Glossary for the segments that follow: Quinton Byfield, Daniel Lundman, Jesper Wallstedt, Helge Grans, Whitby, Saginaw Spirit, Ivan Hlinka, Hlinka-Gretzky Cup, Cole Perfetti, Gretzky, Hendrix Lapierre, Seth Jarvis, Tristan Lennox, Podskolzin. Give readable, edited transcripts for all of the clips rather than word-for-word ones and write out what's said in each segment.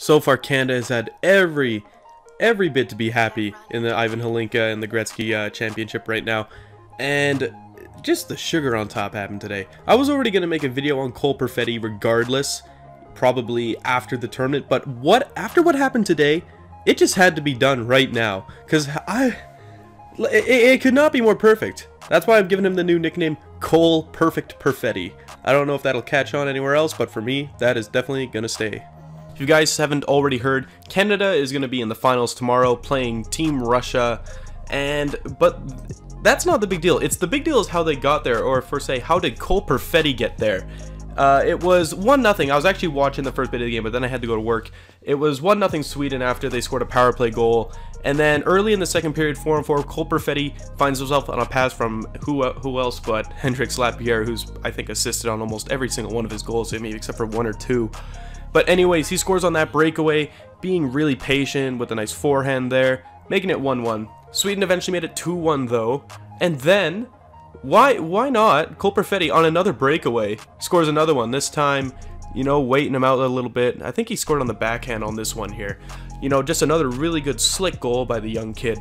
So far, Canada has had every bit to be happy in the Ivan Hlinka and the Gretzky championship right now. And just the sugar on top happened today. I was already going to make a video on Cole Perfetti regardless, probably after the tournament, but after what happened today, it just had to be done right now, because it could not be more perfect. That's why I've given him the new nickname, Cole Perfect Perfetti. I don't know if that'll catch on anywhere else, but for me, that is definitely going to stay. If you guys haven't already heard, Canada is going to be in the finals tomorrow playing Team Russia, but that's not the big deal. It's the big deal is how they got there, or for say, how did Cole Perfetti get there? It was 1-0. I was actually watching the first bit of the game, but then I had to go to work. It was 1-0 Sweden after they scored a power play goal. And then early in the second period, 4-on-4, Cole Perfetti finds himself on a pass from who else but Hendrix Lapierre, who's, I think, assisted on almost every single one of his goals, maybe except for one or two. But anyways, he scores on that breakaway, being really patient with a nice forehand there, making it 1-1. Sweden eventually made it 2-1 though, and then why not? Cole Perfetti on another breakaway scores another one. This time, you know, waiting him out a little bit. I think he scored on the backhand on this one here. You know, just another really good slick goal by the young kid.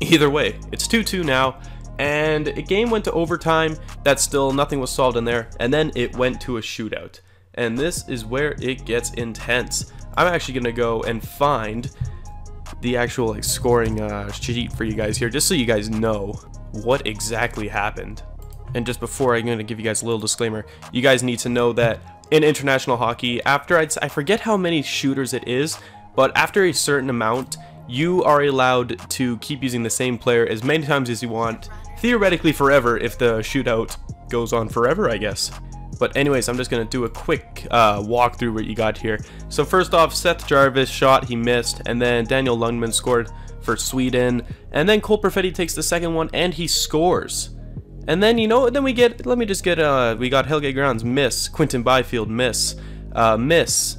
Either way, it's 2-2 now, and the game went to overtime. That's still nothing was solved in there, and then it went to a shootout. And this is where it gets intense. I'm actually gonna go and find the actual like scoring sheet for you guys here, just so you guys know what exactly happened. And just before, I'm going to give you guys a little disclaimer. You guys need to know that in international hockey, after I forget how many shooters it is, but after a certain amount, you are allowed to keep using the same player as many times as you want, theoretically forever, if the shootout goes on forever, I guess. But anyways, I'm just going to do a quick walkthrough what you got here. So first off, Seth Jarvis shot, he missed, and then Daniel Lundman scored for Sweden, and then Cole Perfetti takes the second one, and he scores. And then, you know, then we get, let me just get, we got Helge Grans miss, Quinton Byfield miss, miss,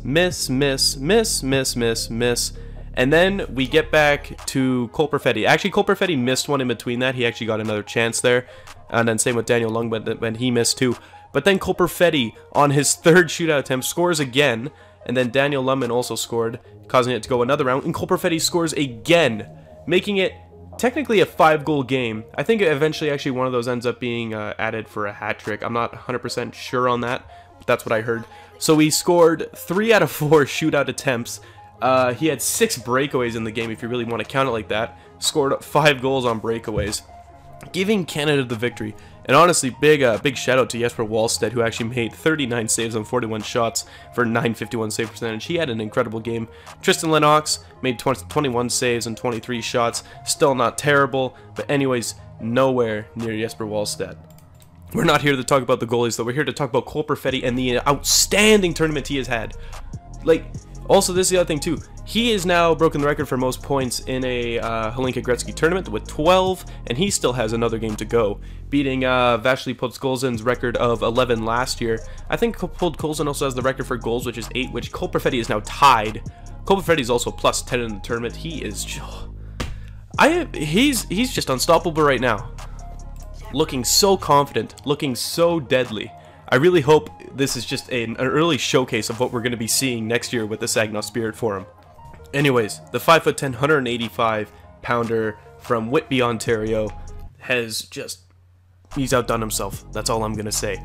and then we get back to Cole Perfetti. Actually, Cole Perfetti missed one in between that, he actually got another chance there, and then same with Daniel Lundman, when he missed too. But then Cole Perfetti, on his third shootout attempt, scores again. And then Daniel Lundman also scored, causing it to go another round. And Cole Perfetti scores again, making it technically a 5-goal game. I think eventually actually one of those ends up being added for a hat trick. I'm not 100% sure on that, but that's what I heard. So he scored 3 out of 4 shootout attempts. He had 6 breakaways in the game, if you really want to count it like that. Scored 5 goals on breakaways, giving Canada the victory. And honestly, big shout out to Jesper Wallstedt, who actually made 39 saves on 41 shots for .951 save percentage. He had an incredible game. Tristan Lennox made 21 saves and 23 shots. Still not terrible, but anyways, nowhere near Jesper Wallstedt. We're not here to talk about the goalies, though. We're here to talk about Cole Perfetti and the outstanding tournament he has had. Like, also, this is the other thing, too. He has now broken the record for most points in a Hlinka-Gretzky tournament with 12, and he still has another game to go, beating Podskolzin's record of 11 last year. I think Podskolzin also has the record for goals, which is 8, which Cole Perfetti is now tied. Cole Perfetti is also plus 10 in the tournament. He is... he's just unstoppable right now. Looking so confident, looking so deadly. I really hope this is just an early showcase of what we're going to be seeing next year with the Saginaw Spirit Forum. Anyways, the 5'10", 185-pounder from Whitby, Ontario, has just... he's outdone himself. That's all I'm going to say.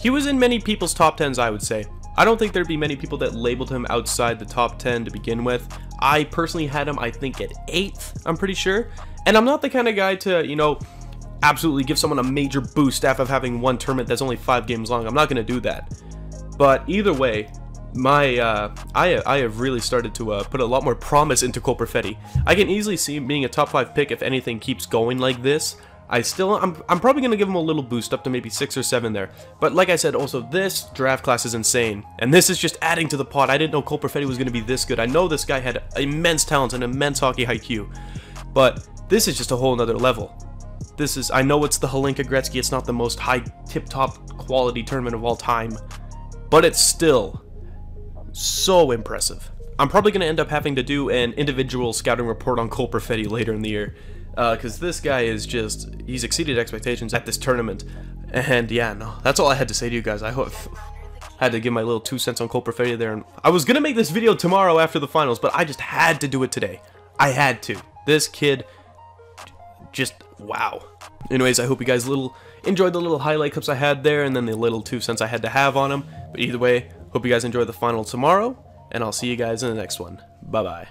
He was in many people's top 10s, I would say. I don't think there'd be many people that labeled him outside the top 10 to begin with. I personally had him, I think, at 8th, I'm pretty sure. And I'm not the kind of guy to, you know, absolutely give someone a major boost after having one tournament that's only 5 games long. I'm not going to do that. But either way... I have really started to put a lot more promise into Cole Perfetti. I can easily see him being a top 5 pick if anything keeps going like this. I'm probably going to give him a little boost up to maybe 6 or 7 there. But like I said, also this draft class is insane, and this is just adding to the pot. I didn't know Cole Perfetti was going to be this good. I know this guy had immense talents and immense hockey IQ, but this is just a whole nother level. This is, I know it's the Hlinka Gretzky. It's not the most high tip-top quality tournament of all time, but it's still so impressive. I'm probably going to end up having to do an individual scouting report on Cole Perfetti later in the year, because this guy is just, he's exceeded expectations at this tournament. And yeah, no, that's all I had to say to you guys. I hope Had to give my little 2 cents on Cole Perfetti there. And I was going to make this video tomorrow after the finals, but I just had to do it today. I had to. This kid, just wow. Anyways, I hope you guys enjoyed the little highlight clips I had there and then the little 2 cents I had to have on him. But either way, hope you guys enjoy the final tomorrow, and I'll see you guys in the next one. Bye-bye.